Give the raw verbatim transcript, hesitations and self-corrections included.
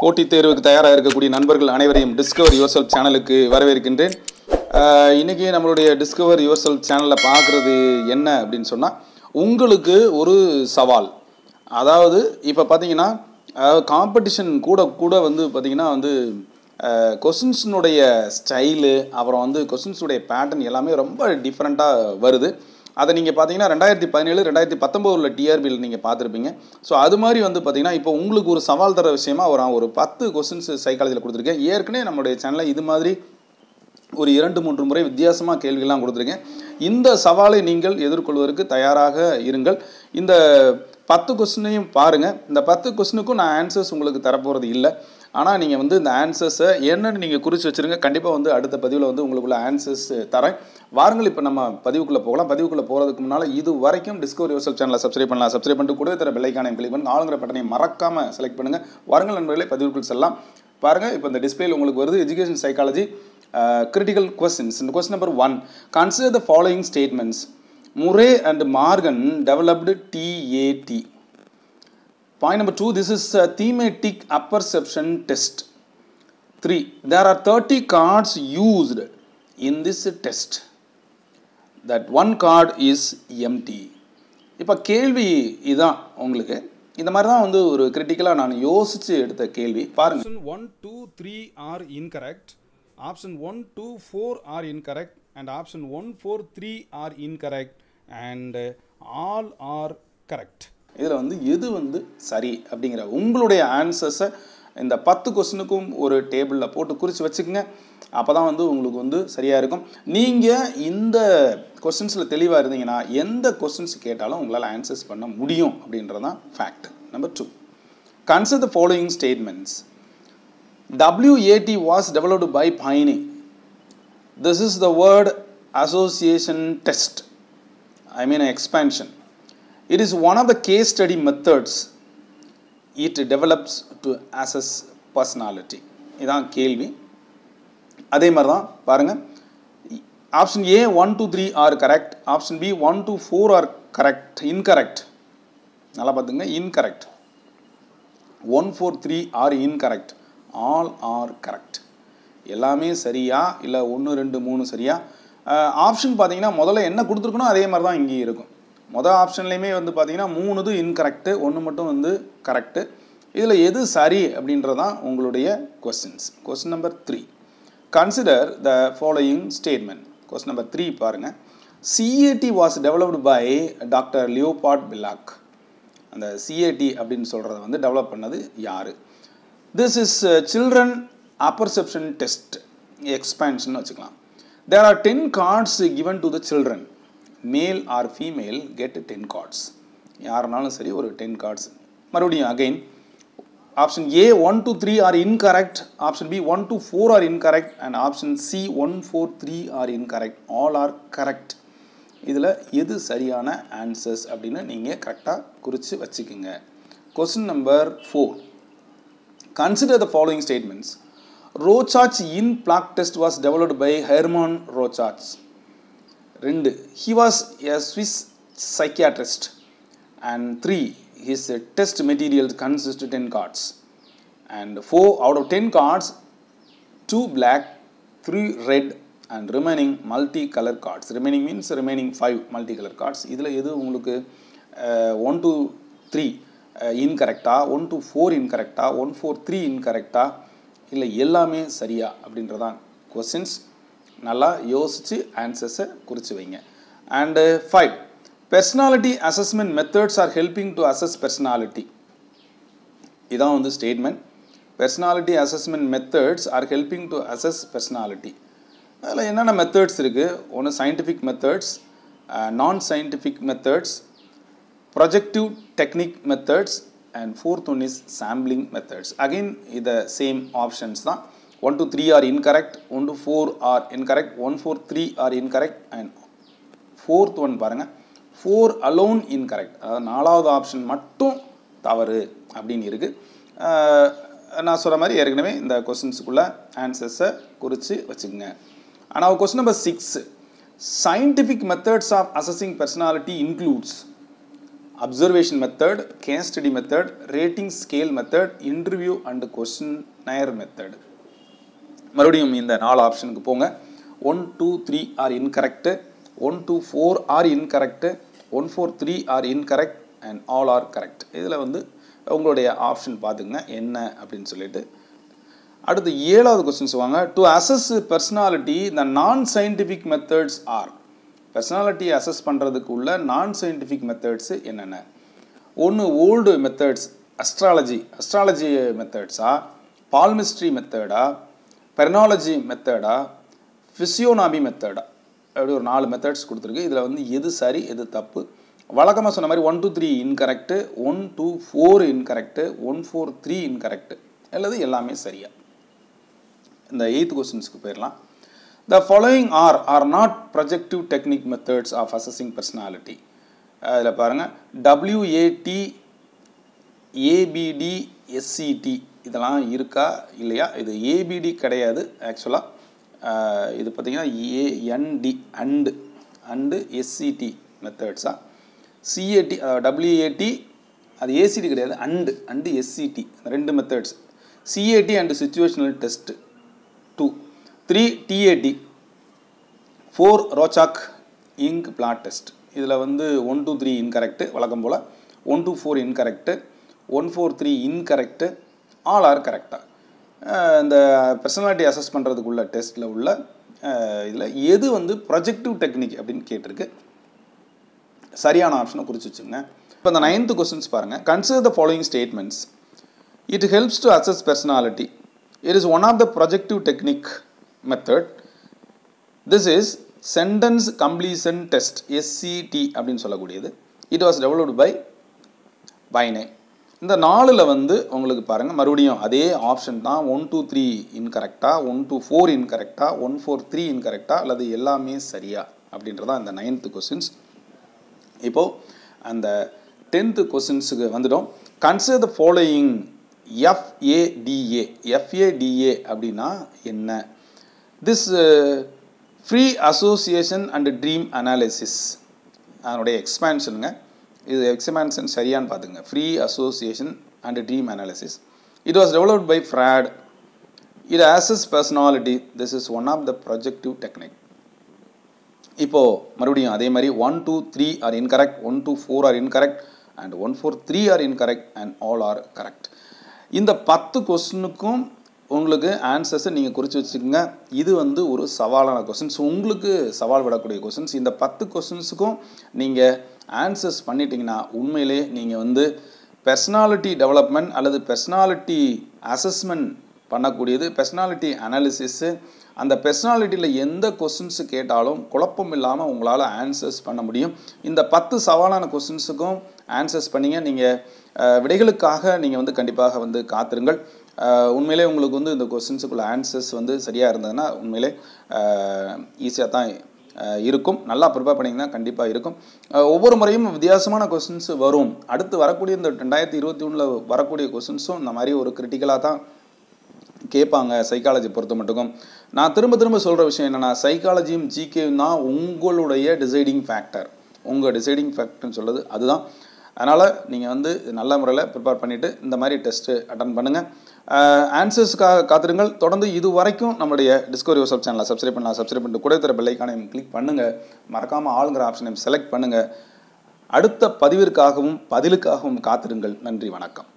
போட்டி தேர்வுக்கு தயாராக இருக்கக்கூடிய நண்பர்கள் அனைவரையும் டிஸ்கவர் யுவர்செல்ஃப் சேனலுக்கு வரவேற்கின்றேன். இன்றைக்கி நம்மளுடைய டிஸ்கவர் யுவர்செல்ஃப் சேனலில் பார்க்குறது என்ன அப்படின்னு சொன்னால், உங்களுக்கு ஒரு சவால். அதாவது இப்போ பார்த்தீங்கன்னா காம்படிஷன் கூட கூட வந்து பார்த்திங்கன்னா வந்து கொஸ்டின்ஸினுடைய ஸ்டைலு, அப்புறம் வந்து கொஸ்டின்ஸுடைய பேட்டர்ன் எல்லாமே ரொம்ப டிஃப்ரெண்ட்டாக வருது. அதை நீங்கள் பார்த்தீங்கன்னா ரெண்டாயிரத்தி பதினேழு ரெண்டாயிரத்தி பத்தொம்போது உள்ள டிஆர்பியில் நீங்கள் பார்த்துருப்பீங்க. ஸோ அது மாதிரி வந்து பார்த்தீங்கன்னா இப்போ உங்களுக்கு ஒரு சவால் தர விஷயமா ஒரு ஒரு பத்து கொஸ்டின்ஸ் சைக்காலஜியில் கொடுத்துருக்கேன். ஏற்கனவே நம்மளுடைய சேனலில் இது மாதிரி ஒரு இரண்டு மூன்று முறை வித்தியாசமாக கேள்விகள்லாம் கொடுத்துருக்கேன். இந்த சவாலை நீங்கள் எதிர்கொள்வதற்கு தயாராக இருங்கள். இந்த பத்து கொஸ்டினையும் பாருங்கள். இந்த பத்து கொஸ்டினுக்கும் நான் ஆன்சர்ஸ் உங்களுக்கு தரப்போகிறது இல்லை. ஆனால் நீங்கள் வந்து இந்த ஆன்சர்ஸை என்னென்னு நீங்கள் குறித்து வச்சுருங்க. கண்டிப்பாக வந்து அடுத்த பதிவில் வந்து உங்களுக்குள்ள ஆன்சர்ஸ் தரேன். வாருங்கள், இப்போ நம்ம பதிவுக்குள்ளே போகலாம். பதிவுக்குள்ளே போகிறதுக்கு முன்னால் இது வரைக்கும் டிஸ்கவர் யுவர்செல்ஃப் சேனலை சப்ஸ்கிரைப் பண்ணலாம். சப்ஸ்கிரைப் பண்ணிட்டு கூட தர பெல் ஐகானையும் கிளிக் பண்ணி ஆளுங்கிற பட்டனை மறக்காமல் செலக்ட் பண்ணுங்கள். வாருங்கள் நண்பர்களே, பதிவுக்குள் செல்லலாம். பாருங்கள், இப்போ இந்த டிஸ்பிளேயில் உங்களுக்கு வருது எஜுகேஷன் சைக்காலஜி கிரிட்டிக்கல் கொஸ்டின்ஸ். இந்த question number one, consider the following statements. Murray and Morgan developed T A T. Point number two, this is a thematic apperception test. Three, there are thirty cards used in this test. That one card is empty. இப்போ கேள்வி இதான். உங்களுக்கு இந்த மாதிரி தான் வந்து ஒரு கிரிட்டிக்கலாக நான் யோசிச்சு எடுத்த கேள்வி. பாருங்க, option one two three are incorrect, option one two four are incorrect, and option one four three are incorrect, and all are correct. இதில் வந்து எது வந்து சரி அப்படிங்கிற உங்களுடைய ஆன்சர்ஸை இந்த பத்து கொஸ்டினுக்கும் ஒரு டேபிளில் போட்டு குறித்து வச்சுக்கோங்க. அப்போ தான் வந்து உங்களுக்கு வந்து சரியாக இருக்கும். நீங்கள் இந்த கொஸ்டின்ஸில் தெளிவாக இருந்தீங்கன்னா எந்த கொஸ்டின்ஸ் கேட்டாலும் உங்களால் ஆன்சர்ஸ் பண்ண முடியும் அப்படின்றதான் fact. Number two, consider the following statements. W A T was developed by Payne. This is the word association test. I mean expansion. It is one of the case study methods. It develops to assess personality. இதான் கேள்வி. அதே மாதிரி தான் பாருங்கள். Option A one two three are correct, option B one two four are correct incorrect. நல்லா பார்த்துங்க, incorrect. One four three are incorrect, all are correct. எல்லாமே சரியா இல்லை ஒன்று ரெண்டு மூணு சரியா. ஆப்ஷன் பார்த்தீங்கன்னா முதல்ல என்ன கொடுத்துருக்கணும் அதே மாதிரி தான் இங்கேயும் இருக்கும். மொதல் ஆப்ஷன்லேயுமே வந்து பார்த்தீங்கன்னா மூணு இது இன்கரெக்டு, ஒன்று மட்டும் வந்து கரெக்டு. இதில் எது சரி அப்படின்றதான் உங்களுடைய questions. Question number three, consider the following statement. Question number three பாருங்கள். CAD was developed by doctor Leopold Bellak. அந்த சிஏடி அப்படின்னு சொல்கிறத வந்து டெவலப் பண்ணது யார்? This is children apperception test expansion nu vechikalam. There are ten cards given to the children, male or female get ten cards. Yaranalum seri or ten cards. Marudiyum again, option A one two three are incorrect, option B one two four are incorrect, and option C one four three are incorrect, all are correct. Idhila edu sariyana answers appadina neenga correct ah kurichu vechikinga. Question number four, consider the following statements. Rorschach in plaque test was developed by Hermann Rorschach. Two, he was a Swiss psychiatrist. And three, his test material consists of ten cards. And four, out of ten cards, two black, three red, and remaining multi-color cards. Remaining means remaining five multi-color cards. Idhila edhu ungalku one to three incorrect ah, one to four incorrect ah, one four three incorrect ah. இல்லை எல்லாமே சரியா அப்படின்றதான் questions. நல்லா யோசித்து ஆன்சர்ஸை குறித்து வைங்க. And five, personality assessment methods are helping to assess personality. இதான் வந்து statement. Personality assessment methods are helping to assess personality. அதில் என்னென்ன மெத்தட்ஸ் இருக்குது? ஒன்று scientific methods, non scientific methods, projective technique methods, and fourth one is sampling methods. Again the same options tha. one two three are incorrect, one two four are incorrect, one four three are incorrect, and fourth one parunga four alone incorrect. Adha naalavathu option mattum thavaru appdin irukku. Na solra mari erkanave inda questions kulla answers kurichi vechukenga. Ana question number six, scientific methods of assessing personality includes observation method, case study method, rating scale method, interview and questionnaire method. மறுபடியும் இந்த நாலு ஆப்ஷனுக்கு போங்க. one, two, three are incorrect, one, two, four are incorrect, one, four, three are incorrect and all are correct. இதில் வந்து உங்களுடைய option பார்த்துங்க என்ன அப்படின்னு சொல்லிட்டு அடுத்து ஏழாவது क्वेश्चन சொல்வாங்க. To assess personality the non scientific methods are. Personality assess பண்றதுக்கு உள்ள non scientific methods என்னென்ன? ஒன்று old methods, astrology, astrology methods ஆ, palmistry method ஆ, perenology method ஆ, physiognomy method ஆ. அப்படி ஒரு நாலு methods கொடுத்துருக்கு. இதில் வந்து எது சரி எது தப்பு? வழக்கமாக சொன்ன மாதிரி one two three incorrect, one two four incorrect, one four three incorrect, அல்லது எல்லாமே சரியா. இந்த எய்த் கொஸ்டின்ஸ்க்கு போயிடலாம். The following are are not projective technique methods of assessing personality. அதில் பாருங்கள், டபிள்யூஏடி, ஏபிடி, எஸ்சிடி இதெல்லாம் இருக்கா இல்லையா? இது ஏபிடி கிடையாது ஆக்சுவலாக. இது பார்த்திங்கன்னா ஏஎன்டி அண்டு அண்டு எஸ்சிடி மெத்தட்ஸாக, சிஏடி அதாவது டபிள்யூஏடி அது ஏசிடி கிடையாது, அண்டு அண்டு எஸ்சிடி ரெண்டு methods, CAT and situational test two, three TAT, four Rorschach ink blot test. இதில் வந்து ஒன் டூ த்ரீ இன்கரெக்டு வழக்கம் போல், one two four incorrect, one four three incorrect, all are கரெக்டாக. இந்த personality assess பண்ணுறதுக்குள்ள டெஸ்ட்டில் உள்ள இதில் எது வந்து ப்ரொஜெக்டிவ் டெக்னிக் அப்படின்னு கேட்டிருக்கு. சரியான ஆப்ஷனை குறித்து வச்சுங்க. இப்போ இந்த நைன்த்து கொஸ்டின்ஸ் பாருங்கள். Consider the following statements. It helps to assess personality. It is one of the projective technique method. This is sentence completion test, SCT அப்படின்னு சொல்லக்கூடியது. It was developed by Binet. இந்த நாலில் வந்து உங்களுக்கு பாருங்கள் மறுபடியும் அதே ஆப்ஷன் தான். ஒன் டூ த்ரீ இன்கரெக்டாக, ஒன் டூ ஃபோர் இன்கரெக்டாக, ஒன் ஃபோர் த்ரீ இன்கரெக்டாக, அல்லது எல்லாமே சரியா அப்படின்றதான் இந்த நைன்த்து கொஸ்டின்ஸ். இப்போது அந்த டென்த்து கொஸ்டின்ஸுக்கு வந்துட்டோம். Consider the following எஃப்ஏடிஏ. எஃப்ஏடிஏ அப்படின்னா என்ன? This free association and dream analysis, அதனுடைய எக்ஸ்பேன்ஷனுங்க. இது எக்ஸ்பேன்ஷன் சரியான்னு பார்த்துங்க. Free association and dream analysis. It was developed by Freud. It assess personality. This is one of the projective technique. இப்போது மறுபடியும் அதே மாதிரி one two three are incorrect, one two four are incorrect and one four three are incorrect and all are correct. இந்த பத்து கொஸ்டினுக்கும் உங்களுக்கு ஆன்சர்ஸை நீங்கள் குறித்து வச்சுக்கோங்க. இது வந்து ஒரு சவாலான கொஸ்டின்ஸ், உங்களுக்கு சவால் விடக்கூடிய கொஸ்டின்ஸ். இந்த பத்து கொஸ்டின்ஸுக்கும் நீங்கள் ஆன்சர்ஸ் பண்ணிட்டீங்கன்னா உண்மையிலே நீங்கள் வந்து பர்சனாலிட்டி டெவலப்மெண்ட் அல்லது பர்சனாலிட்டி அசஸ்மெண்ட் பண்ணக்கூடியது, பர்சனாலிட்டி அனாலிசிஸு. அந்த பர்சனாலிட்டியில் எந்த கொஸ்டின்ஸு கேட்டாலும் குழப்பம் இல்லாமல் உங்களால் ஆன்சர்ஸ் பண்ண முடியும். இந்த பத்து சவாலான கொஸ்டின்ஸுக்கும் ஆன்சர்ஸ் பண்ணிங்க. நீங்கள் விடைகளுக்காக நீங்கள் வந்து கண்டிப்பாக வந்து காத்திருங்கள். உண்மையிலே உங்களுக்கு வந்து இந்த கொஸ்டின்ஸுக்குள்ள ஆன்சர்ஸ் வந்து சரியாக இருந்ததுன்னா உண்மையிலே ஈஸியாக தான் இருக்கும். நல்லா ப்ரிப்பேர் பண்ணிங்கன்னா கண்டிப்பாக இருக்கும். ஒவ்வொரு முறையும் வித்தியாசமான கொஸ்டின்ஸு வரும். அடுத்து வரக்கூடிய இந்த ரெண்டாயிரத்தி இருபத்தி ஒன்றில் வரக்கூடிய கொஸ்டின்ஸும் இந்த மாதிரி ஒரு கிரிட்டிக்கலாக தான் கேட்பாங்க சைக்காலஜி பொறுத்த மட்டுக்கும். நான் திரும்ப திரும்ப சொல்கிற விஷயம் என்னென்னா, சைக்காலஜியும் ஜிகேயும் தான் உங்களுடைய டிசைடிங் ஃபேக்டர். உங்கள் டிசைடிங் ஃபேக்டர்னு சொல்கிறது அதுதான். அதனால் நீங்கள் வந்து நல்ல முறையில் ப்ரிப்பேர் பண்ணிவிட்டு இந்த மாதிரி டெஸ்ட்டு அட்டன் பண்ணுங்கள். ஆன்சர்ஸுக்காக காத்திருங்கள். தொடர்ந்து இது வரைக்கும் நம்மளுடைய டிஸ்கவர் யுவர் செல்ஃப் சேனலை சப்ஸ்கிரைப் பண்ணலாம். சப்ஸ்கிரைப் பண்ணிட்டு கூட தர பெல் ஐக்கானையும் கிளிக் பண்ணுங்கள். மறக்காமல் ஆளுங்கிற ஆப்ஷனையும் செலக்ட் பண்ணுங்கள். அடுத்த பதிவிற்காகவும் பதிலுக்காகவும் காத்திருங்கள். நன்றி, வணக்கம்.